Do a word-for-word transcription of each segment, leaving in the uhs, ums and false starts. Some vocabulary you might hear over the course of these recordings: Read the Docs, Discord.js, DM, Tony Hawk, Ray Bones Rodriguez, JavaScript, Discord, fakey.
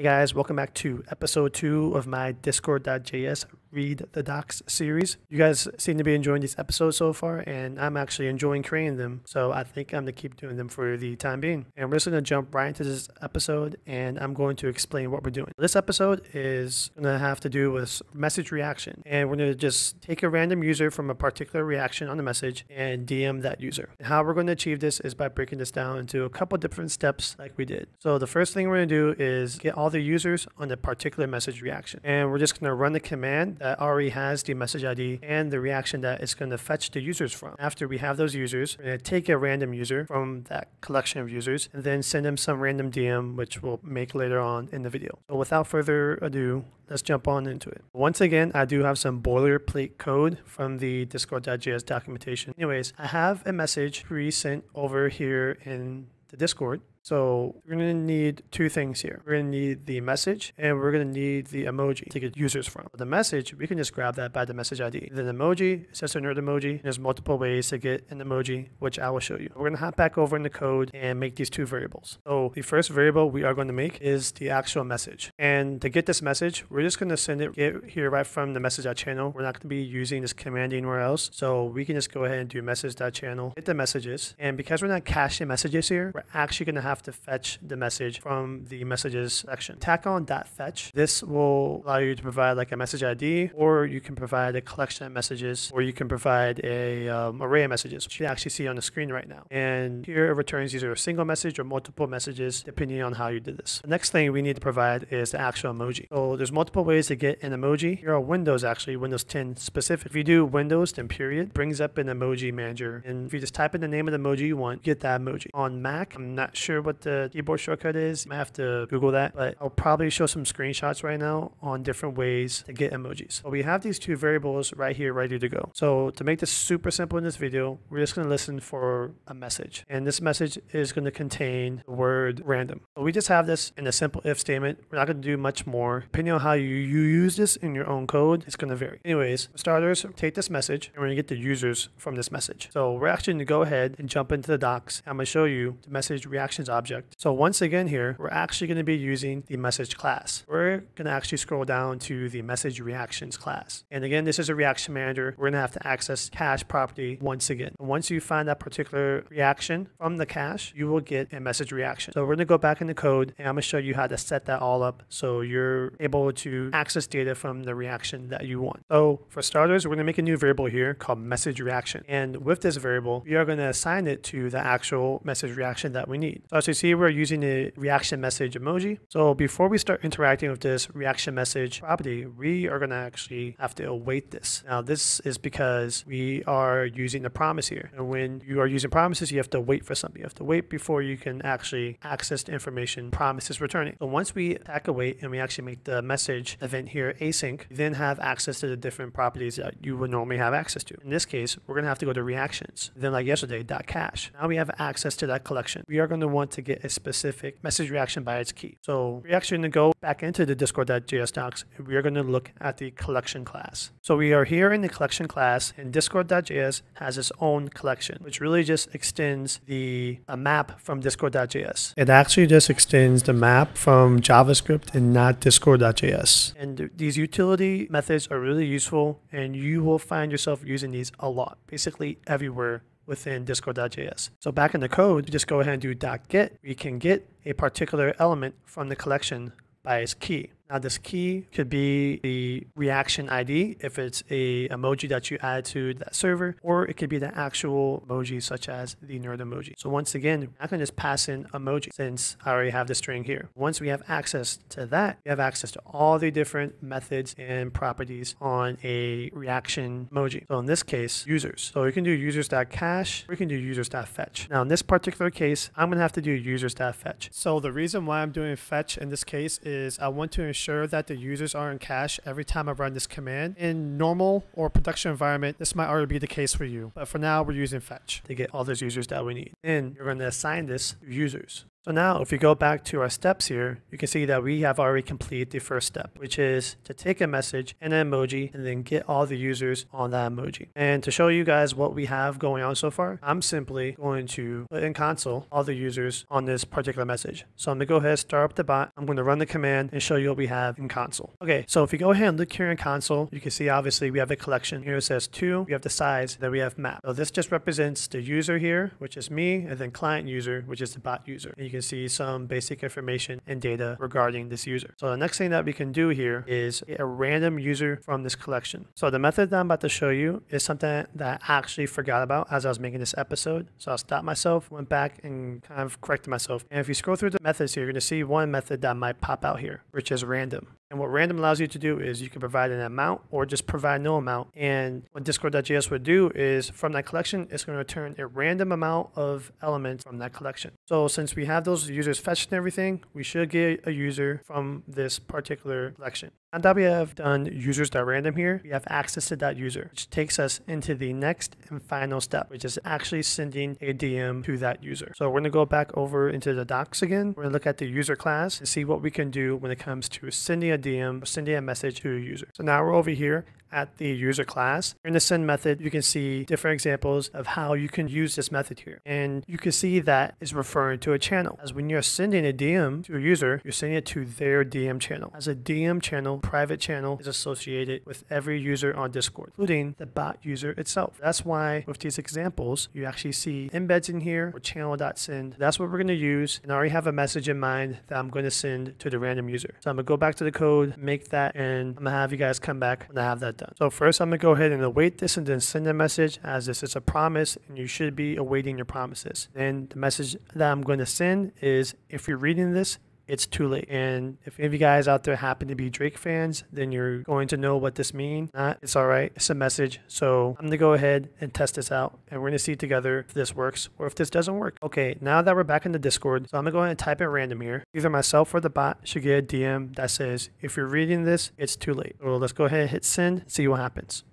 Hey guys, welcome back to episode two of my Discord dot J S Read the Docs series. You guys seem to be enjoying these episodes so far, and I'm actually enjoying creating them, so I think I'm going to keep doing them for the time being. And we're just going to jump right into this episode, and I'm going to explain what we're doing. This episode is going to have to do with message reaction, and we're going to just take a random user from a particular reaction on the message and D M that user. And how we're going to achieve this is by breaking this down into a couple different steps like we did. So the first thing we're going to do is get all the users on the particular message reaction, and we're just going to run the command that already has the message I D and the reaction that it's going to fetch the users from. After we have those users, we're going to take a random user from that collection of users and then send them some random D M, which we'll make later on in the video. So without further ado, let's jump on into it. Once again, I do have some boilerplate code from the Discord dot J S documentation. Anyways, I have a message pre-sent over here in the Discord. So we're going to need two things here. We're going to need the message, and we're going to need the emoji to get users from. The message, we can just grab that by the message I D. The emoji, it's just a nerd emoji. There's multiple ways to get an emoji, which I will show you. We're going to hop back over in the code and make these two variables. So the first variable we are going to make is the actual message. And to get this message, we're just going to send it get here right from the message dot channel. We're not going to be using this command anywhere else. So we can just go ahead and do message dot channel, get the messages. And because we're not caching messages here, we're actually going to have have to fetch the message from the messages section. Tack on .fetch. This will allow you to provide like a message I D, or you can provide a collection of messages, or you can provide a um, array of messages, which you actually see on the screen right now. And here it returns either a single message or multiple messages, depending on how you did this. The next thing we need to provide is the actual emoji. So there's multiple ways to get an emoji. Here are Windows, actually, Windows ten specific. If you do Windows, then period, brings up an emoji manager. And if you just type in the name of the emoji you want, get that emoji. On Mac, I'm not sure what the keyboard shortcut is. I have to Google that, but I'll probably show some screenshots right now on different ways to get emojis. So we have these two variables right here ready to go. So to make this super simple in this video, we're just going to listen for a message, and this message is going to contain the word random. So we just have this in a simple if statement. We're not going to do much more. Depending on how you, you use this in your own code, it's going to vary. Anyways, for starters, take this message, and we're going to get the users from this message. So we're actually going to go ahead and jump into the docs. I'm going to show you the message reactions object. So once again here, we're actually going to be using the message class. We're going to actually scroll down to the message reactions class. And again, this is a reaction manager. We're going to have to access cache property once again. And once you find that particular reaction from the cache, you will get a message reaction. So we're going to go back in the code, and I'm going to show you how to set that all up so you're able to access data from the reaction that you want. So for starters, we're going to make a new variable here called message reaction. And with this variable, we are going to assign it to the actual message reaction that we need. So as you see, we're using the reaction message emoji. So before we start interacting with this reaction message property, we are going to actually have to await this. Now, this is because we are using a promise here. And when you are using promises, you have to wait for something. You have to wait before you can actually access the information promise is returning. So once we tack await and we actually make the message event here async, you then have access to the different properties that you would normally have access to. In this case, we're going to have to go to reactions. Then like yesterday, .cache. Now we have access to that collection. We are going to want to get a specific message reaction by its key. So we're actually going to go back into the Discord dot J S docs, and we are going to look at the collection class. So we are here in the collection class, and Discord dot J S has its own collection, which really just extends the a map from Discord dot J S. It actually just extends the map from JavaScript and not Discord dot J S. And these utility methods are really useful, and you will find yourself using these a lot, basically everywhere within Discord dot J S. So back in the code, you just go ahead and do .get. We can get a particular element from the collection by its key. Now this key could be the reaction I D if it's a emoji that you add to that server, or it could be the actual emoji such as the nerd emoji. So once again, I can just pass in emoji since I already have the string here. Once we have access to that, we have access to all the different methods and properties on a reaction emoji. So in this case, users. So we can do users.cache, or we can do users.fetch. Now in this particular case, I'm gonna have to do users.fetch. So the reason why I'm doing fetch in this case is I want to ensure Ensure that the users are in cache every time I run this command. In normal or production environment, this might already be the case for you, but for now we're using fetch to get all those users that we need. And you're going to assign this to users. So now if you go back to our steps here, you can see that we have already completed the first step, which is to take a message and an emoji and then get all the users on that emoji. And to show you guys what we have going on so far, I'm simply going to put in console all the users on this particular message. So I'm going to go ahead and start up the bot. I'm going to run the command and show you what we have in console. Okay, so if you go ahead and look here in console, you can see obviously we have a collection. Here it says two, we have the size, then we have map. So this just represents the user here, which is me, and then client user, which is the bot user. And you can see some basic information and data regarding this user. So the next thing that we can do here is get a random user from this collection. So the method that I'm about to show you is something that I actually forgot about as I was making this episode. So I stopped myself, went back and kind of corrected myself. And if you scroll through the methods here, you're going to see one method that might pop out here, which is random. And what random allows you to do is you can provide an amount or just provide no amount. And what Discord dot J S would do is from that collection, it's going to return a random amount of elements from that collection. So since we have those users fetched and everything, we should get a user from this particular collection. Now that we have done users.random here, we have access to that user, which takes us into the next and final step, which is actually sending a D M to that user. So we're going to go back over into the docs again. We're going to look at the user class and see what we can do when it comes to sending a D M, sending a message to a user. So now we're over here at the user class. In the send method, you can see different examples of how you can use this method here. And you can see that is referring to a channel. As when you're sending a D M to a user, you're sending it to their D M channel. As a D M channel, private channel is associated with every user on Discord, including the bot user itself. That's why with these examples, you actually see embeds in here or channel.send. That's what we're going to use. And I already have a message in mind that I'm going to send to the random user. So I'm going to go back to the code, make that, and I'm going to have you guys come back when I have that done. So first, I'm going to go ahead and await this and then send a message, as this is a promise and you should be awaiting your promises. Then the message that I'm going to send is, if you're reading this, it's too late. And if any of you guys out there happen to be Drake fans, then you're going to know what this means. Not, it's all right. It's a message. So I'm going to go ahead and test this out. And we're going to see together if this works or if this doesn't work. Okay, now that we're back in the Discord, so I'm going to go ahead and type in random here. Either myself or the bot should get a D M that says, if you're reading this, it's too late. So let's go ahead and hit send and see what happens.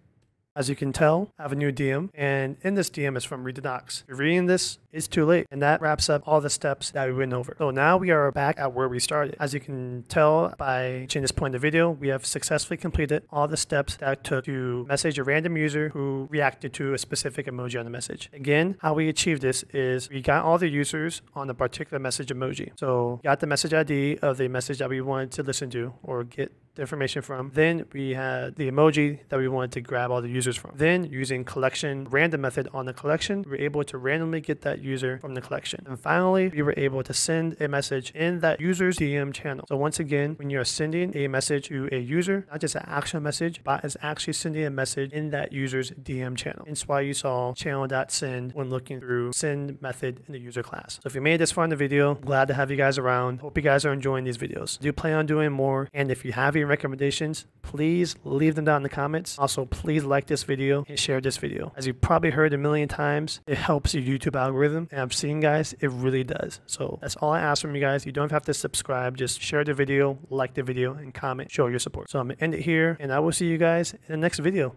As you can tell, I have a new D M, and in this D M is from Read the Docs. If you're reading this, it's too late. And that wraps up all the steps that we went over. So now we are back at where we started. As you can tell by reaching this point in the video, we have successfully completed all the steps that it took to message a random user who reacted to a specific emoji on the message. Again, how we achieved this is we got all the users on the particular message emoji. So got the message I D of the message that we wanted to listen to or get the information from. Then we had the emoji that we wanted to grab all the users from. Then using collection random method on the collection, we were able to randomly get that user from the collection. And finally, we were able to send a message in that user's D M channel. So once again, when you're sending a message to a user, not just an actual message, bot is actually sending a message in that user's D M channel. Hence why you saw channel.send when looking through send method in the user class. So if you made this far in the video, glad to have you guys around. Hope you guys are enjoying these videos. Do plan on doing more. And if you have your recommendations, please leave them down in the comments. Also, please like this video and share this video. As you've probably heard a million times, it helps your YouTube algorithm, and I've seen, guys, it really does. So that's all I ask from you guys. You don't have to subscribe, just share the video, like the video, and comment, show your support. So I'm gonna end it here, and I will see you guys in the next video.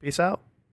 Peace out.